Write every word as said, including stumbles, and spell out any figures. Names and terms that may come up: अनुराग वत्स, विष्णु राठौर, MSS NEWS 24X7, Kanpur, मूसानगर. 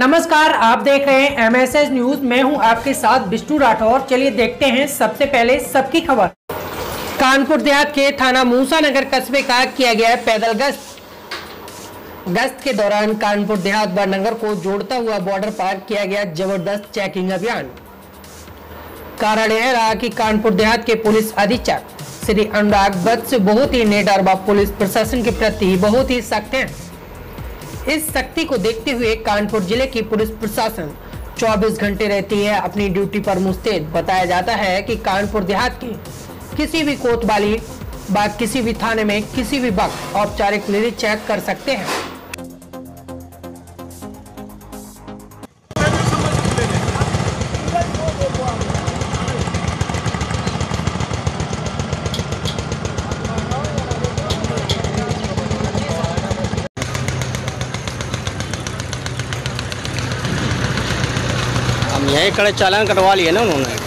नमस्कार, आप देख रहे हैं एमएसएस न्यूज। मैं हूं आपके साथ विष्णु राठौर। चलिए देखते हैं सबसे पहले सबकी खबर। कानपुर देहात के थाना मूसानगर कस्बे का किया गया पैदल गश्त। गश्त के दौरान कानपुर देहात व नगर को जोड़ता हुआ बॉर्डर पार किया गया जबरदस्त चेकिंग अभियान। कारण यह रहा कि कानपुर देहात के पुलिस अधीक्षक श्री अनुराग वत्स बहुत ही निडर व पुलिस प्रशासन के प्रति बहुत ही सख्त हैं। इस सख्ती को देखते हुए कानपुर जिले की पुलिस प्रशासन चौबीस घंटे रहती है अपनी ड्यूटी पर मुस्तैद। बताया जाता है कि कानपुर देहात के किसी भी कोतवाली व किसी भी थाने में किसी भी वक्त औपचारिक निरीक्षण कर सकते हैं। यही कड़े चालान कटवा लिए ना उन्होंने।